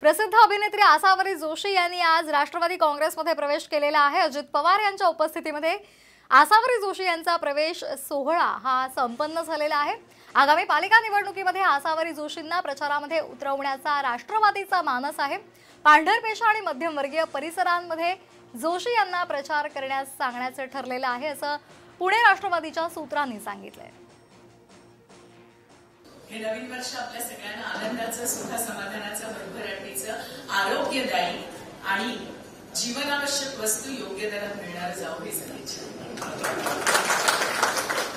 प्रसिद्ध अभिनेत्री आसावरी जोशी यांनी आज राष्ट्रवादी काँग्रेसमध्ये प्रवेश केलेला आहे। अजित पवार यांच्या उपस्थितीमध्ये आसावरी जोशी यांचा प्रवेश सोहळा हा संपन्न झालेला आहे। आगामी पालिका निवडणुकीमध्ये आसावरी जोशींना प्रचारामध्ये उतरवण्याचा राष्ट्रवादीचा मानस आहे। पांढरपेशा आणि मध्यमवर्गीय परिसरांमध्ये जोशी यांना प्रचार करण्यास सांगण्याचे ठरलेले आहे, असं पुणे राष्ट्रवादीच्या सूत्रांनी सांगितलं। हे नवीन वर्ष आपल्या सगळ्यांना आनंदाचं, सुख समाधानाचं, भरभराटीचं, आरोग्यदायी आणि जीवनावश्यक वस्तू योग्य दरात मिळणार जाऊ हे सगळ्यांची